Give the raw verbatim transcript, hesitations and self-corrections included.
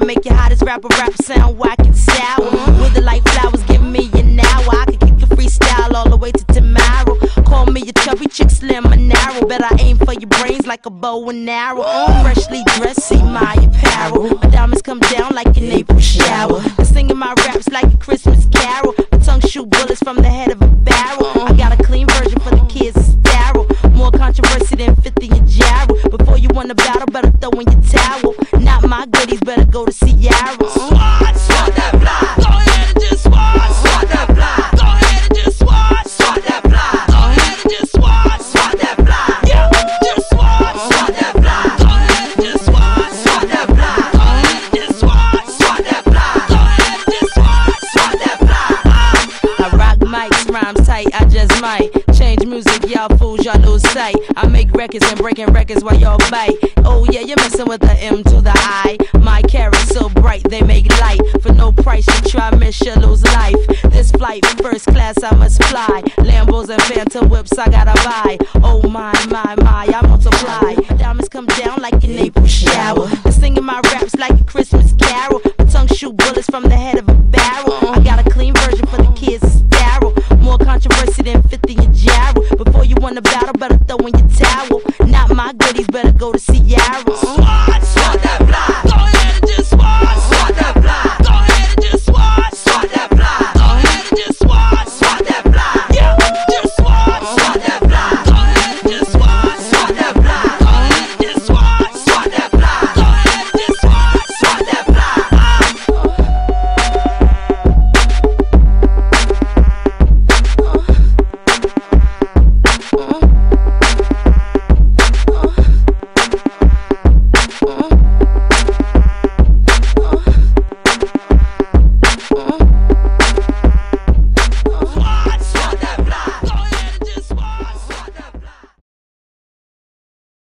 to make your hottest rapper rap sound whack and sour. With it like flowers, give me an hour. I could kick a freestyle all the way to tomorrow. Call me a chubby chick, slim and narrow. Bet I aim for your brains like a bow and arrow. Freshly dressed, see my apparel. My diamonds come down like an April shower. I'm singing my raps like a Christmas carol. My tongue shoot bullets from the head of a barrel. I got a clean version for the kids to sterile. More controversy than fifty and Jarrell. Before you win a battle, better throw in your towel. Not my goodies, better go to Sierra. Swat, swat that fly. Go ahead and just swat, swat that fly. Go ahead and just swat, swat that fly. Go ahead and just swat, swat that fly. Yeah, just swat, swat that fly. Go ahead and just swat, swat that fly. Go ahead and just swat, swat that fly. Go ahead and just swat, swat that fly. I rock mics, rhymes tight, I just might. Change music, y'all fools, y'all lose sight. I make records and breaking records while y'all bite. Oh yeah, you're messing with the M to the I. My carrots so bright, they make light. For no price, you try, miss, you lose life. This flight, first class, I must fly. Lambos and Phantom whips, I gotta buy. Oh my, my, my, I multiply. Diamonds come down like an April shower. I'm singing my raps like a Christmas carol. My tongue shoot bullets from the head of a barrel. I got a clean version for the kids to sterile. More controversy than fifty and Jarrell. Before you win a battle, better throw in your towel. Not my goodies, better go to Sierra. Swat, swat that fly.